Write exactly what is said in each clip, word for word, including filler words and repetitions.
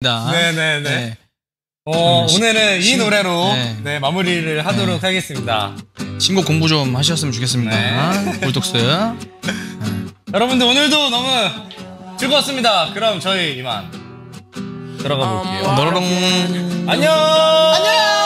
네네네. 네. 어, 오늘은 이 노래로 네. 네, 마무리를 하도록 네. 하겠습니다. 신곡 공부 좀 하셨으면 좋겠습니다. 골독스. 네. 여러분들 오늘도 너무 즐거웠습니다. 그럼 저희 이만 들어가 볼게요. 너로롱. 안녕. 안녕.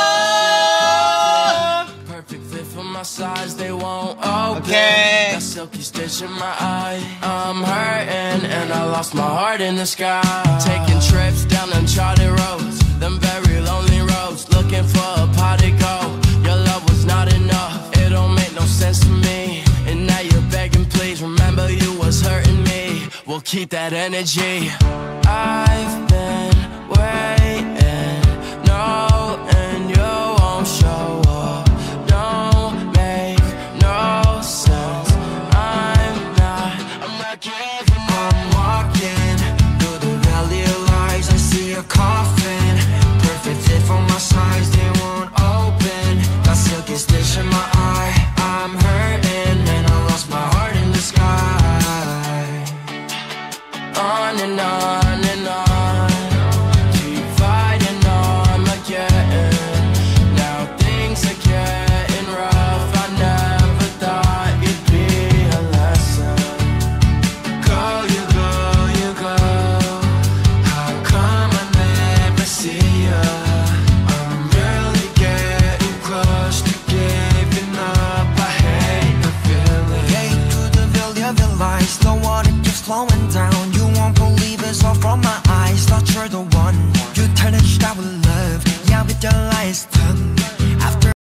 오케이. Silky stitch in my eye. I'm hurting and I lost my heart in the sky. Taking trips down uncharted roads, them very lonely roads. Looking for a pot to go. Your love was not enough. It don't make no sense to me. And now you're begging, please remember you was hurting me. We'll keep that energy. I've been waiting, no, and you won't show up. Don't make no sense. I'm walking through the valley of lies. I see a coffin, perfect fit for my size. They won't open, got silky stitch in my eye. I'm hurting and I lost my heart in the sky. On and on.